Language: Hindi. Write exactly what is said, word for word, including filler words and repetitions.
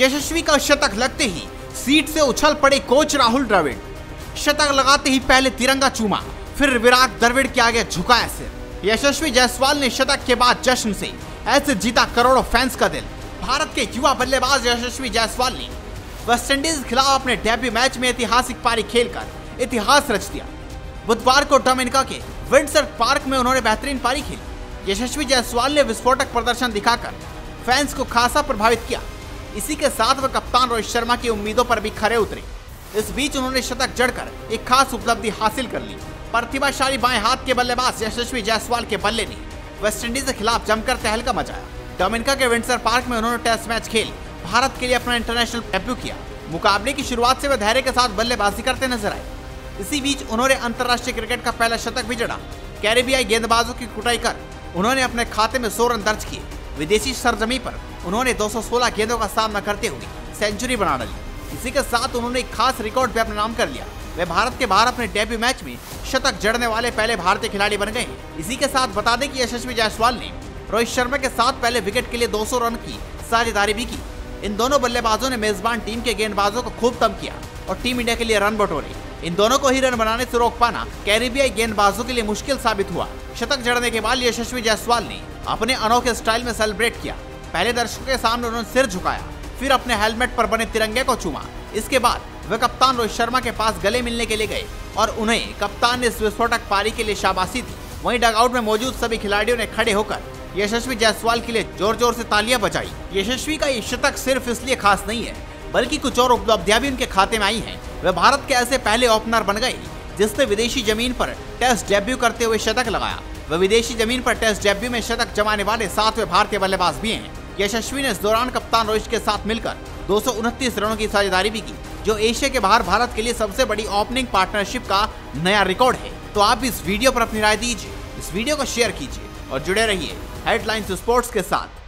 यशस्वी का शतक लगते ही सीट से उछल पड़े कोच राहुल द्रविड़। शतक लगाते ही पहले तिरंगा चूमा, फिर विराट द्रविड़ के आगे झुकाया सिर। यशस्वी जायसवाल ने शतक के बाद जश्न से ऐसे जीता करोड़ों फैंस का दिल। भारत के युवा बल्लेबाज यशस्वी जायसवाल ने वेस्ट इंडीज के खिलाफ अपने डेब्यू मैच में ऐतिहासिक पारी खेलकर इतिहास रच दिया। बुधवार को डोमिनिका के विंडसर पार्क में उन्होंने बेहतरीन पारी खेली। यशस्वी जायसवाल ने विस्फोटक प्रदर्शन दिखाकर फैंस को खासा प्रभावित किया। इसी के साथ वह कप्तान रोहित शर्मा की उम्मीदों पर भी खरे उतरे। इस बीच उन्होंने शतक जड़कर एक खास उपलब्धि हासिल कर ली। प्रतिभाशाली बाएं हाथ के बल्लेबाज यशस्वी जायसवाल के बल्ले ने वेस्टइंडीज के खिलाफ जमकर तहलका मचाया। डोमिनिका के विंडसर पार्क में उन्होंने टेस्ट मैच खेल भारत के लिए अपना इंटरनेशनल डेब्यू किया। मुकाबले की शुरुआत से वह धैर्य के साथ बल्लेबाजी करते नजर आए। इसी बीच उन्होंने अंतर्राष्ट्रीय क्रिकेट का पहला शतक भी जड़ा। कैरिबियाई गेंदबाजों की कुटाई कर उन्होंने अपने खाते में सौ रन दर्ज किए। विदेशी सरजमी पर उन्होंने दो सौ सोलह गेंदों का सामना करते हुए सेंचुरी बना डाली। इसी के साथ उन्होंने एक खास रिकॉर्ड भी अपने नाम कर लिया। वे भारत के बाहर अपने डेब्यू मैच में शतक जड़ने वाले पहले भारतीय खिलाड़ी बन गए। इसी के साथ बता दें कि यशस्वी जायसवाल ने रोहित शर्मा के साथ पहले विकेट के लिए दो सौ रन की साझेदारी भी की। इन दोनों बल्लेबाजों ने मेजबान टीम के गेंदबाजों को खूब तंग किया और टीम इंडिया के लिए रन बटोरे। इन दोनों को ही रन बनाने से रोक पाना कैरिबियाई गेंदबाजों के लिए मुश्किल साबित हुआ। शतक जड़ने के बाद यशस्वी जायसवाल ने अपने अनोखे स्टाइल में सेलिब्रेट किया। पहले दर्शकों के सामने उन्होंने सिर झुकाया, फिर अपने हेलमेट पर बने तिरंगे को चूमा। इसके बाद वे कप्तान रोहित शर्मा के पास गले मिलने के लिए गए और उन्हें कप्तान ने इस विस्फोटक पारी के लिए शाबाशी दी। वहीं डगआउट में मौजूद सभी खिलाड़ियों ने खड़े होकर यशस्वी जायसवाल के लिए जोर जोर से तालियां बजाई। यशस्वी का ये शतक सिर्फ इसलिए खास नहीं है, बल्कि कुछ और उपलब्धियां भी उनके खाते में आई हैं। वे भारत के ऐसे पहले ओपनर बन गए जिसने विदेशी जमीन पर टेस्ट डेब्यू करते हुए शतक लगाया। वे विदेशी जमीन पर टेस्ट डेब्यू में शतक जमाने वाले सातवें भारतीय बल्लेबाज भी हैं। यशस्वी ने इस दौरान कप्तान रोहित के साथ मिलकर दो सौ उनतीस रनों की साझेदारी भी की, जो एशिया के बाहर भारत के लिए सबसे बड़ी ओपनिंग पार्टनरशिप का नया रिकॉर्ड है। तो आप इस वीडियो पर अपनी राय दीजिए, इस वीडियो को शेयर कीजिए और जुड़े रहिए हेडलाइंस स्पोर्ट्स के साथ।